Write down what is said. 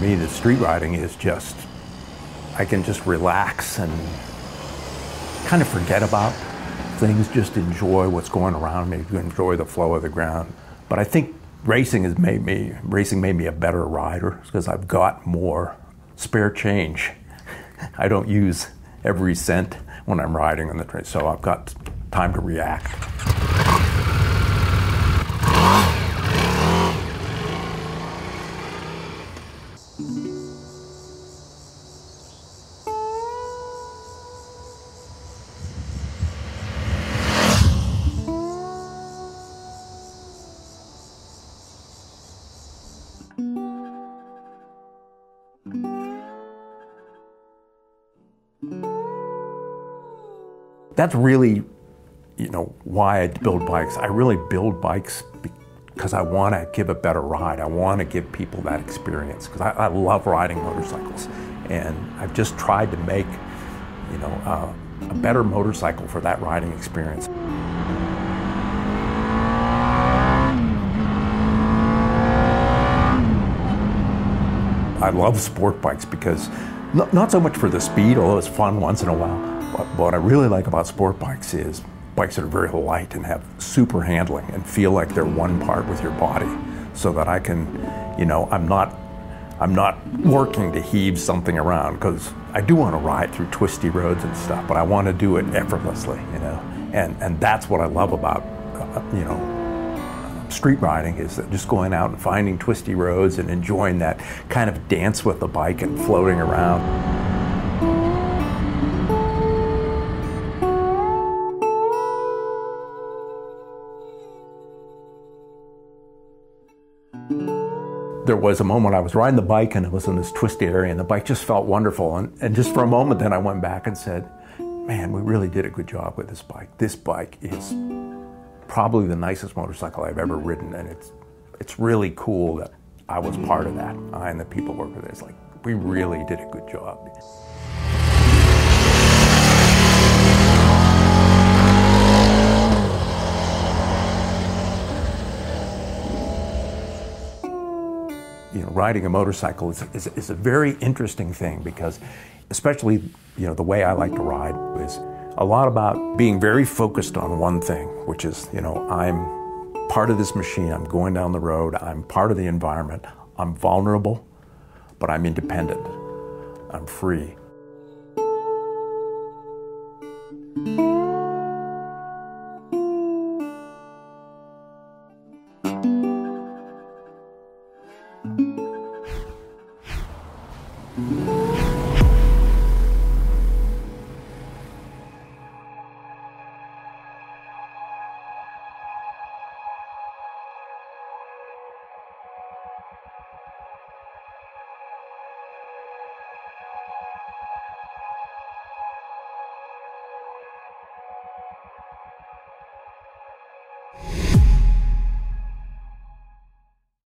me, the street riding is just, I can just relax and kind of forget about things, just enjoy what's going around me, enjoy the flow of the ground. But I think racing made me a better rider because I've got more spare change. I don't use every cent when I'm riding on the trail, so I've got time to react. That's really, you know, why I build bikes. I really build bikes because I want to give a better ride. I want to give people that experience because I love riding motorcycles, and I've just tried to make, you know, a better motorcycle for that riding experience. I love sport bikes because, not so much for the speed, although it's fun once in a while. But what I really like about sport bikes is bikes that are very light and have super handling and feel like they're one part with your body, so that I can, you know, I'm not working to heave something around, because I do want to ride through twisty roads and stuff, but I want to do it effortlessly, you know, and that's what I love about, you know, street riding, is that just going out and finding twisty roads and enjoying that kind of dance with the bike and floating around. There was a moment I was riding the bike and it was in this twisty area and the bike just felt wonderful, and just for a moment then I went back and said, man, we really did a good job with this bike. This bike is probably the nicest motorcycle I've ever ridden, and it's really cool that I was part of that. I and the people who work with it, it's like, we really did a good job. You know, riding a motorcycle is a very interesting thing because, especially, you know, the way I like to ride is a lot about being very focused on one thing, which is, you know, I'm part of this machine, I'm going down the road, I'm part of the environment, I'm vulnerable, but I'm independent, I'm free.